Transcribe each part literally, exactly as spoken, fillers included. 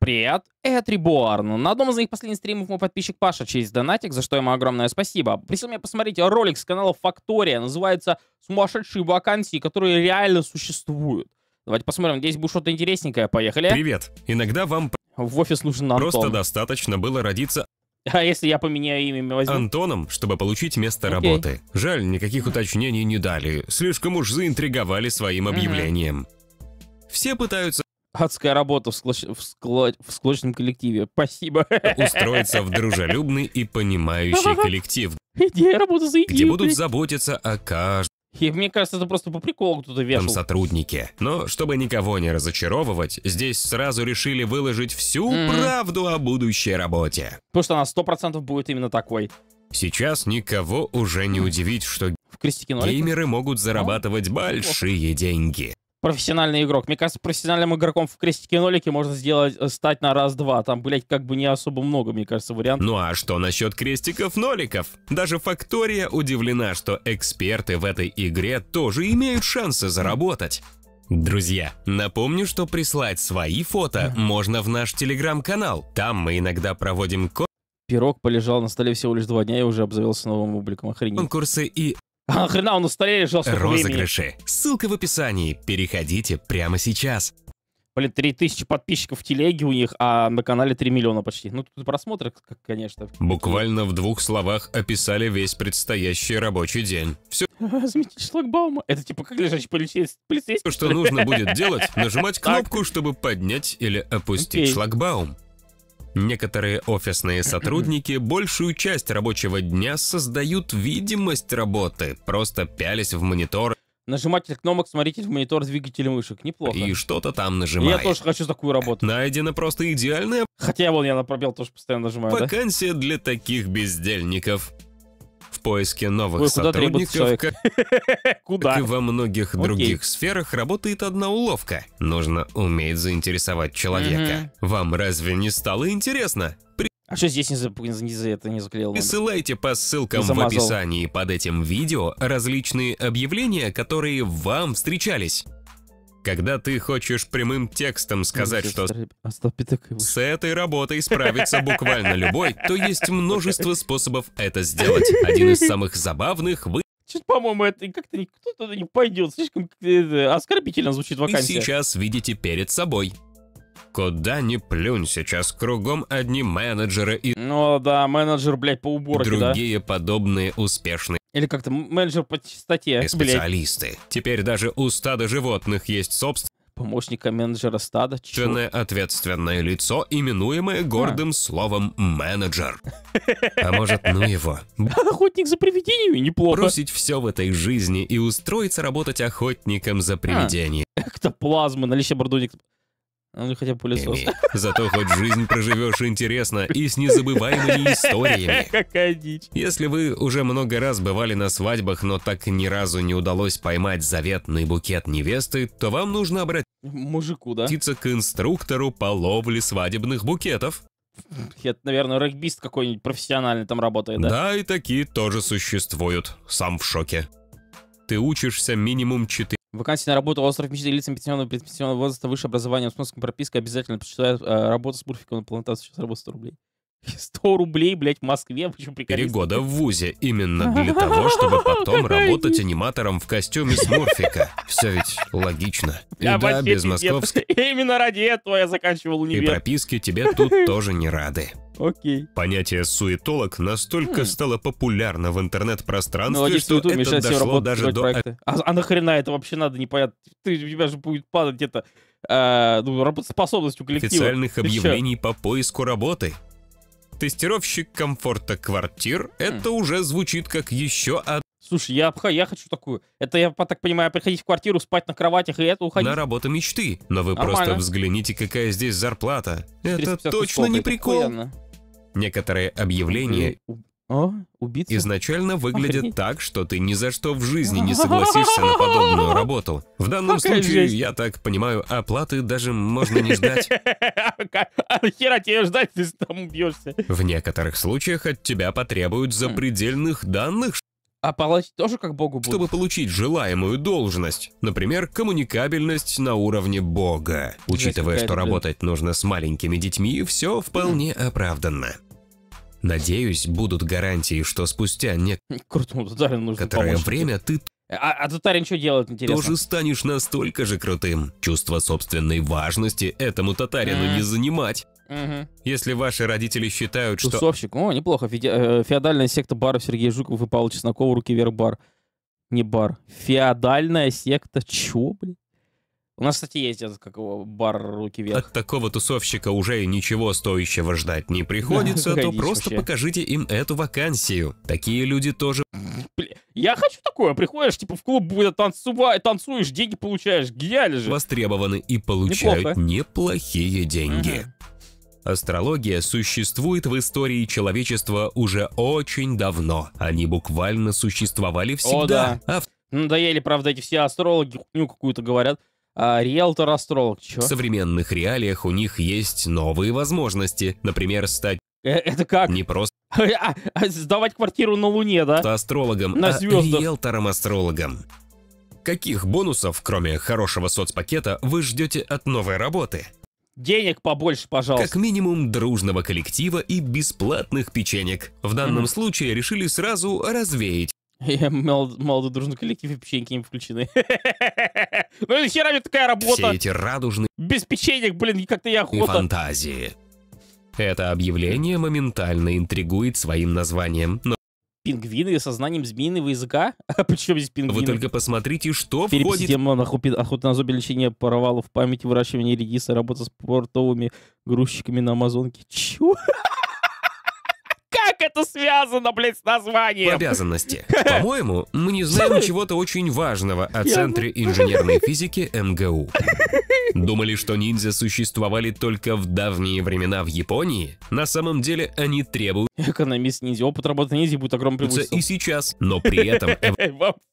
Привет, это Ребуарно. На одном из моих последних стримов мой подписчик Паша через донатик, за что ему огромное спасибо. Присыл меня посмотреть ролик с канала Фактория, называется «Сумасшедшие вакансии, которые реально существуют». Давайте посмотрим, здесь будет что-то интересненькое, поехали. Привет, иногда вам в офис нужен Антон. Просто достаточно было родиться... А если я поменяю имя, возьму? Антоном, чтобы получить место okay. работы. Жаль, никаких уточнений не дали, слишком уж заинтриговали своим объявлением. Mm-hmm. Все пытаются... Адская работа в, склоч... в, скло... в склочном коллективе. Спасибо. Устроиться в дружелюбный и понимающий коллектив. Где я работаю за идею, где будут заботиться о каждом. И мне кажется, это просто по приколу кто-то вешал. Сотрудники. Но чтобы никого не разочаровывать, здесь сразу решили выложить всю mm. правду о будущей работе. Потому что она сто процентов будет именно такой. Сейчас никого уже не удивить, что геймеры могут зарабатывать большие деньги. Профессиональный игрок. Мне кажется, профессиональным игроком в крестике-нолике можно сделать, стать на раз-два. Там, блять, как бы не особо много, мне кажется, вариантов. Ну а что насчет крестиков-ноликов? Даже Фактория удивлена, что эксперты в этой игре тоже имеют шансы заработать. Друзья, напомню, что прислать свои фото можно в наш телеграм-канал. Там мы иногда проводим конкурсы. Пирог полежал на столе всего лишь два дня и уже обзавелся новым публиком. Охренеть. Конкурсы и... А хрена, он на столе лежал столько розыгрыши. Времени. Ссылка в описании. Переходите прямо сейчас. Блин, три тысячи подписчиков в телеге у них, а на канале три миллиона почти. Ну, тут просмотры, конечно. Буквально в двух словах описали весь предстоящий рабочий день. Все. Заметьте шлагбаума. Это типа как лежачий полицейский. Все, что нужно будет делать, нажимать кнопку, чтобы поднять или опустить шлагбаум. Некоторые офисные сотрудники большую часть рабочего дня создают видимость работы, просто пялись в монитор. Нажиматель кнопок, смотритель в монитор, двигатель мышек. Неплохо. И что-то там нажимает. Я тоже хочу такую работу. Найдена просто идеальная... Хотя вон я на пробел тоже постоянно нажимаю, вакансия да? для таких бездельников. В поиске новых Ой, сотрудников, как, как и во многих Окей. других сферах, работает одна уловка. Нужно уметь заинтересовать человека. Угу. Вам разве не стало интересно? При... А что здесь не за, не за это не заклеил? Присылайте по ссылкам в описании под этим видео различные объявления, которые вам встречались. Когда ты хочешь прямым текстом сказать, что с этой работой справится буквально любой, то есть множество способов это сделать. Один из самых забавных вы... Чуть, по-моему, это как-то никто туда не пойдет. Слишком оскорбительно звучит вакансия. Вы сейчас видите перед собой. Куда ни плюнь, сейчас кругом одни менеджеры и... Ну да, менеджер, блядь, по уборке, другие да? подобные успешные. Или как-то менеджер по чистоте. Специалисты. Блядь. Теперь даже у стада животных есть собственное... Помощника менеджера стада? Честное ответственное лицо, именуемое гордым а. словом менеджер. А может, ну его? Охотник за привидениями неплохо. Бросить все в этой жизни и устроиться работать охотником за привидениями. Эктоплазма, наличие бордуник... Ну, хотя бы пылесос. Зато хоть жизнь проживешь интересно и с незабываемыми историями. Какая дичь. Если вы уже много раз бывали на свадьбах, но так ни разу не удалось поймать заветный букет невесты, то вам нужно обратиться Мужику, да? к инструктору по ловле свадебных букетов. Это, наверное, регбист какой-нибудь профессиональный там работает, да? Да, и такие тоже существуют. Сам в шоке. Ты учишься минимум четыре. Вакансия на работу остров мечты лицам пенсионного предпенсионного возраста, высшее образование, установская прописка, обязательно почитают э, работу с бурфиком на плантацию, сейчас работа сто рублей. сто рублей, блядь, в Москве, почему прикольно? Три года в вузе, именно для того, чтобы потом работать аниматором в костюме с Мурфика. Все ведь логично. И да, без московской... Именно ради этого я заканчивал универ. И прописки тебе тут тоже не рады. Окей. Понятие «суетолог» настолько стало популярно в интернет-пространстве, что это дошло даже до... А нахрена это вообще надо, непонятно. У тебя же будет падать где-то работоспособность у коллектива. Официальных объявлений по поиску работы. Тестировщик комфорта квартир, это уже звучит как еще одна... Слушай, я, я хочу такую. Это, я так понимаю, приходить в квартиру, спать на кроватях и это уходить. На работу мечты. Но вы Нормально. просто взгляните, какая здесь зарплата. Это точно не прикол. Охуенно. Некоторые объявления О, изначально выглядят Охренеть. так, что ты ни за что в жизни не согласишься на подобную работу. В данном Какая случае, жесть. я так понимаю, оплаты даже можно не ждать. Хера тебе ждать, ты там убьешься. В некоторых случаях от тебя потребуют запредельных данных. А платить тоже как Богу будет? Чтобы получить желаемую должность. Например, коммуникабельность на уровне Бога. Учитывая, что работать нужно с маленькими детьми, все вполне оправданно. Надеюсь, будут гарантии, что спустя некоторое время ты... А, а татарин что делает, интересно? Тоже станешь настолько же крутым. Чувство собственной важности этому татарину mm. не занимать. Mm-hmm. Если ваши родители считают, Тусовщик. что... Тусовщик. О, неплохо. Феди... Феодальная секта бара Сергея Жукова и Павла Чеснокова, руки вверх бар. Не бар. Феодальная секта. Чё, блин? У нас, кстати, есть этот как его, бар руки вверх. От такого тусовщика уже ничего стоящего ждать не приходится, то просто покажите им эту вакансию. Такие люди тоже... Бля, я хочу такое. Приходишь, типа, в клуб будет танцевать, танцуешь, деньги получаешь. Гениально же. Востребованы и получают Неплохо. неплохие деньги. Угу. Астрология существует в истории человечества уже очень давно. Они буквально существовали всегда. О, да. а... Надоели, правда, эти все астрологи, хуйню какую-то говорят. А, риэлтор-астролог, чё? В современных реалиях у них есть новые возможности. Например, стать... Это как? Не просто... А, а, сдавать квартиру на Луне, да? Астрологом, на а риэлтором-астрологом. Каких бонусов, кроме хорошего соцпакета, вы ждете от новой работы? Денег побольше, пожалуйста. Как минимум дружного коллектива и бесплатных печенек. В данном mm-hmm. случае решили сразу развеять. Я молодой дружный коллектив, и печеньки не включены. Ну и хера мне такая работа. Все эти радужные... Без печенек, блин, как-то я охота. Фантазии. Это объявление моментально интригует своим названием. Но... Пингвины со знанием змеиного языка? А почему здесь пингвины? Вы только посмотрите, что Перепись входит... Демон, охота на зомби, лечение провалов в памяти, выращивание редиса, работа с портовыми грузчиками на Амазонке. Чё? Как это связано, блядь, с названием? Обязанности. По-моему, мы не знаем чего-то очень важного о Центре инженерной физики МГУ. Думали, что ниндзя существовали только в давние времена в Японии? На самом деле они требуют... Экономист ниндзя, опыт работы ниндзя будет огромным преимуществом. И сейчас, но при этом...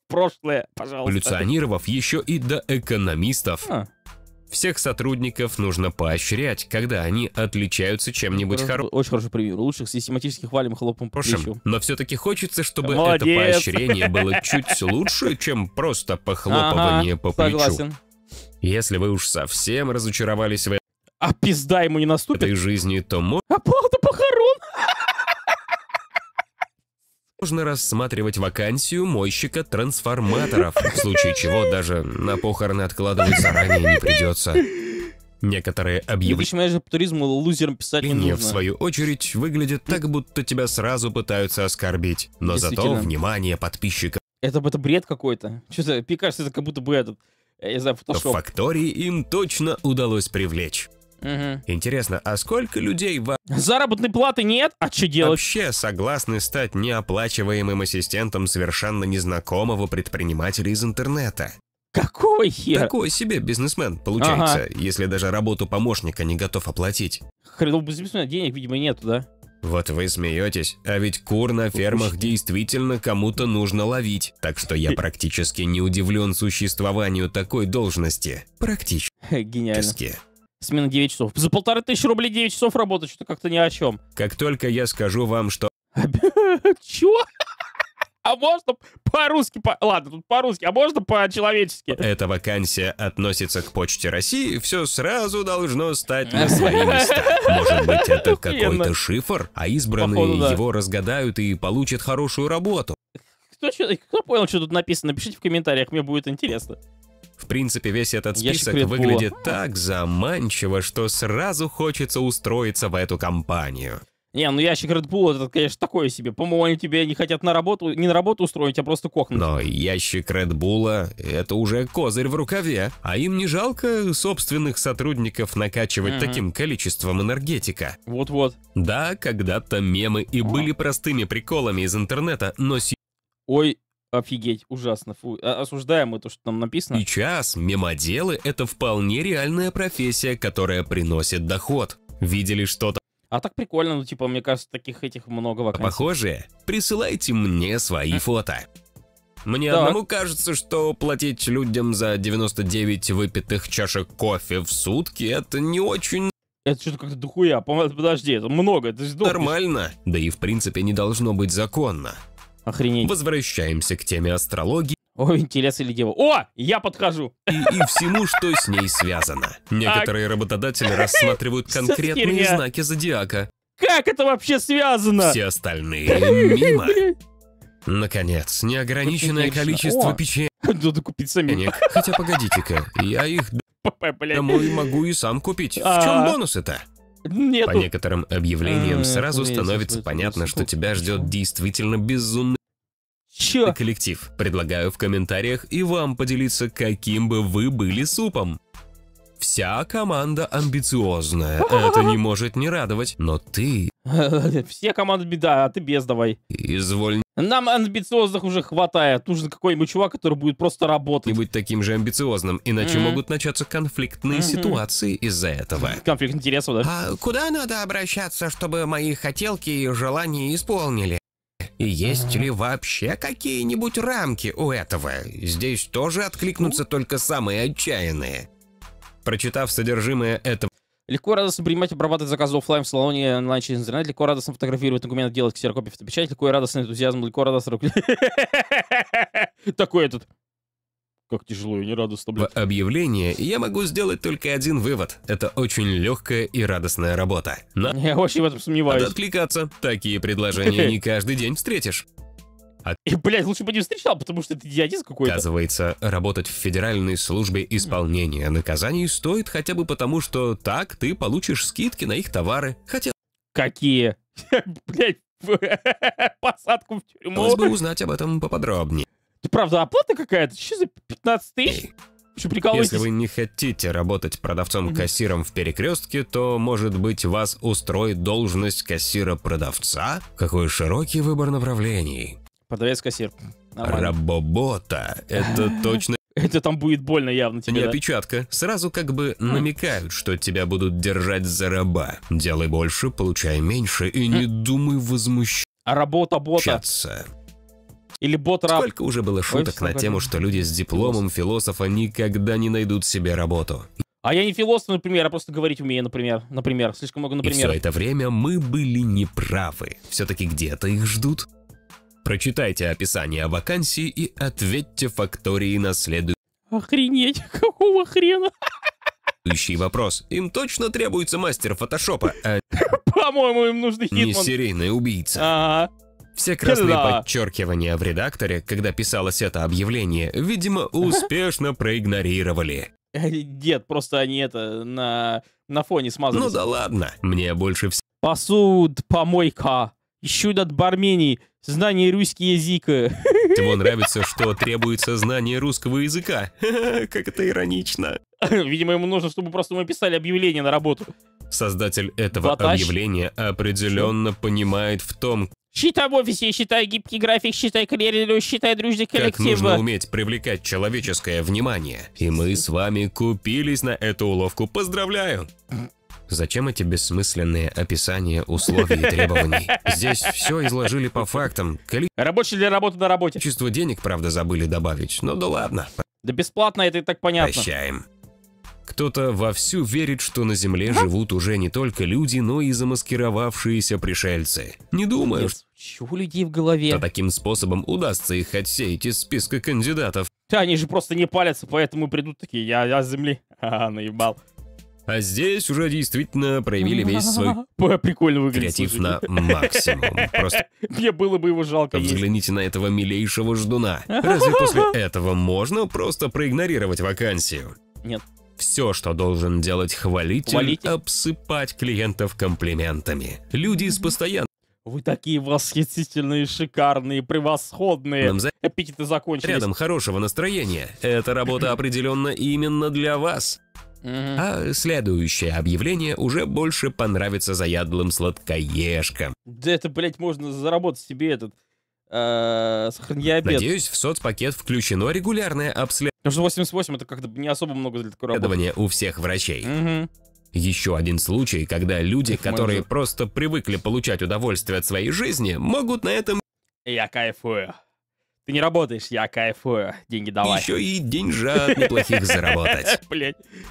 Прошлое, пожалуйста. Эволюционировав еще и до экономистов. А. Всех сотрудников нужно поощрять, когда они отличаются чем-нибудь хорошим. Очень хороший пример. Лучших систематически хвалим, хлопом по плечу. Но все-таки хочется, чтобы Молодец. это поощрение было чуть лучше, чем просто похлопывание ага, по плечу. Согласен. Если вы уж совсем разочаровались в этой... А пизда ему не наступит? ...этой жизни, то можно... Оплата похорон! Можно рассматривать вакансию мойщика трансформаторов, в случае чего даже на похороны откладывать заранее не придется. Некоторые объявления по туризму лузерам писать не нужно. В свою очередь выглядит так, будто тебя сразу пытаются оскорбить, но зато внимание подписчиков. Это, это бред какой-то. Что-то, мне кажется, это как будто бы этот, я не знаю, фотошоп. В Фактории им точно удалось привлечь. Угу. Интересно, а сколько людей во... Заработной платы нет? А что делать? Вообще согласны стать неоплачиваемым ассистентом совершенно незнакомого предпринимателя из интернета? Какой хер? Такой себе бизнесмен, получается, ага. если даже работу помощника не готов оплатить. Хрен, у бизнесмена денег, видимо, нету, да? Вот вы смеетесь, а ведь кур на фермах действительно кому-то нужно ловить. Так что я практически не удивлен существованию такой должности. Практически. Гениально. Смена девять часов. За полторы тысячи рублей девять часов работать, что-то как-то ни о чем. Как только я скажу вам, что... Чё? А можно по-русски? Ладно, тут по-русски, а можно по-человечески? Эта вакансия относится к Почте России, все сразу должно стать на свои места. Может быть, это какой-то шифр, а избранные его разгадают и получат хорошую работу. Кто понял, что тут написано? Напишите в комментариях, мне будет интересно. В принципе, весь этот список выглядит так заманчиво, что сразу хочется устроиться в эту компанию. Не, ну ящик Red Bull, это, конечно, такое себе. По-моему, они тебя не хотят на работу, не на работу устроить, а просто кохнуть. Но ящик Red Bull — это уже козырь в рукаве. А им не жалко собственных сотрудников накачивать mm-hmm. таким количеством энергетика. Вот-вот. Да, когда-то мемы и были простыми приколами из интернета, но... Ой... Офигеть, ужасно. Фу. Осуждаем мы то, что там написано. Сейчас мемоделы — это вполне реальная профессия, которая приносит доход. Видели что-то? А так прикольно, ну типа, мне кажется, таких этих много вакансий. Похожие? Присылайте мне свои фото. Мне так. одному кажется, что платить людям за девяносто девять выпитых чашек кофе в сутки — это не очень... Это что-то как-то дохуя. Подожди, это много. Это же нормально. Да и в принципе не должно быть законно. Охренеть. Возвращаемся к теме астрологии. О, интерес или дева. О, я подхожу. И, и всему, что с ней связано. Некоторые работодатели рассматривают конкретные знаки зодиака. Как это вообще связано? Все остальные мимо. Наконец, неограниченное количество печенек. Надо купить самим. Хотя погодите-ка, я их домой могу и сам купить. В чем бонусы-то? Нету. По некоторым объявлениям сразу Нет, становится понятно, что тебя ждет действительно безумный Чё? коллектив. Предлагаю в комментариях и вам поделиться, каким бы вы были супом. Вся команда амбициозная, это не может не радовать, но ты... Все команды беда, а ты без давай. Изволь... Нам амбициозных уже хватает, нужен какой-нибудь чувак, который будет просто работать. Не быть таким же амбициозным, иначе mm-hmm. могут начаться конфликтные mm-hmm. ситуации из-за этого. Конфликт интересов, да? А куда надо обращаться, чтобы мои хотелки и желания исполнили? И есть ли вообще какие-нибудь рамки у этого? Здесь тоже откликнутся mm-hmm. только самые отчаянные. Прочитав содержимое этого... Легко радостно принимать и обрабатывать заказы офлайн в салоне, онлайн через интернет. Легко радостно фотографировать документы, делать ксерокопии, фотопечать. Легко и радостный энтузиазм, легко радостно... Такой этот... Как тяжело и не радостно, блядь. В объявлении я могу сделать только один вывод. Это очень легкая и радостная работа. Я очень в этом сомневаюсь. Надо откликаться. Такие предложения не каждый день встретишь. А... И, блядь, лучше бы не встречал, потому что это идиотизм какой-то. Оказывается, работать в Федеральной службе исполнения наказаний стоит хотя бы потому, что так ты получишь скидки на их товары. Хотя... Какие? Блядь, посадку в тюрьму. Хотелось бы узнать об этом поподробнее. Ты правда, оплата какая-то? Что за пятнадцать тысяч? Если вы не хотите работать продавцом-кассиром в Перекрестке, то, может быть, вас устроит должность кассира-продавца? Какой широкий выбор направлений. Продавец-кассир. Работа. Это точно... Это там будет больно явно тебе, Не опечатка. Да? Сразу как бы намекают, что тебя будут держать за раба. Делай больше, получай меньше и не думай возмущаться. А работа-бота. Или бот-раб. Сколько уже было шуток Ой, на тему, что люди с дипломом философа никогда не найдут себе работу. А я не философ, например, а просто говорить умею, например. Например, слишком много, например. И все это время мы были неправы. Все-таки где-то их ждут. Прочитайте описание вакансии и ответьте Фактории на следующий... Охренеть, какого хрена? Следующий вопрос. Им точно требуется мастер фотошопа, а... По-моему, им нужен хитман. Не серийный убийца. Ага. Все красные да. подчеркивания в редакторе, когда писалось это объявление, видимо, успешно проигнорировали. Дед, просто они это на, на фоне смазали. Ну да ладно, мне больше всего... Посуд, помойка, ищут от Бармении. Знание русского языка. Тебе нравится, что требуется знание русского языка. Как это иронично. Видимо, ему нужно, чтобы просто мы писали объявление на работу. Создатель этого объявления определенно понимает в том... Считай в офисе, считай гибкий график, считай карьеру, считай дружный коллектив. Как нужно уметь привлекать человеческое внимание. И мы с вами купились на эту уловку. Поздравляю! Зачем эти бессмысленные описания условий и требований? Здесь все изложили по фактам. Коли... Рабочий для работы на работе. Чувство денег, правда, забыли добавить. Ну да ладно. Да бесплатно, это и так понятно. Прощаем. Кто-то вовсю верит, что на Земле а? живут уже не только люди, но и замаскировавшиеся пришельцы. Не думаю, что у людей в голове. Что таким способом удастся их отсеять из списка кандидатов. Да, они же просто не палятся, поэтому придут такие, я, я с Земли. Ха-ха, наебал. А здесь уже действительно проявили весь свой прикольно креатив на максимум. Просто мне было бы его жалко. Взгляните на этого милейшего ждуна. Разве после этого можно просто проигнорировать вакансию? Нет. Все, что должен делать хвалитель, Хвалите. обсыпать клиентов комплиментами. Люди с постоянно... Вы такие восхитительные, шикарные, превосходные. Нам за... Аппетиты закончились. Рядом хорошего настроения. Эта работа определенно именно для вас. А следующее объявление уже больше понравится заядлым сладкоежкам. Да это, блядь, можно заработать себе этот... Э, сохрани обед. Надеюсь, в соцпакет включено регулярное обследование. Потому что восемьдесят восемь это как-то не особо много для такой работы. У всех врачей. Угу. Еще один случай, когда люди, Их которые мальчик. просто привыкли получать удовольствие от своей жизни, могут на этом... Я кайфую. Ты не работаешь, я кайфую. Деньги давай. Еще и деньжат неплохих заработать.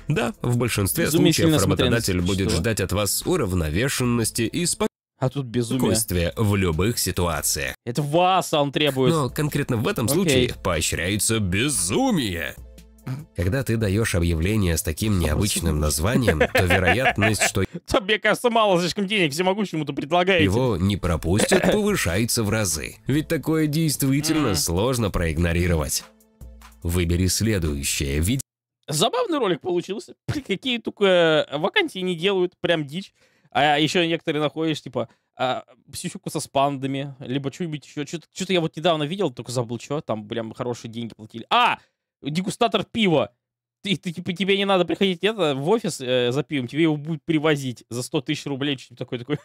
Да, в большинстве случаев работодатель будет ждать от вас уравновешенности и спокойствия. А тут безумие. Спокойствие в любых ситуациях. Это вас он требует. Но конкретно в этом случае Окей. поощряется безумие. Когда ты даешь объявление с таким необычным названием, то вероятность, что... Мне кажется, мало слишком денег всемогущему-то предлагаете. Его не пропустят, повышается в разы. Ведь такое действительно сложно проигнорировать. Выбери следующее видео. Забавный ролик получился. Какие только вакансии не делают, прям дичь. А еще некоторые находишь, типа, а, псищуку со спандами, либо что-нибудь еще. Что-то я вот недавно видел, только забыл, что там, прям, хорошие деньги платили. А! Дегустатор пива. Ты, ты, типа, тебе не надо приходить это, в офис э, за пивом, тебе его будут привозить за сто тысяч рублей. Такой, такой,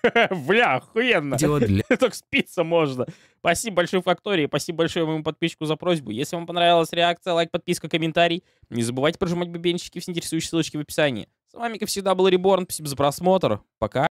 бля, охуенно. Только спиться можно. Спасибо большое Фактории, спасибо большое моему подписчику за просьбу. Если вам понравилась реакция, лайк, подписка, комментарий. Не забывайте прожимать бубенчики, все интересующие ссылочки в описании. С вами, как всегда, был Ребуарно. Спасибо за просмотр. Пока.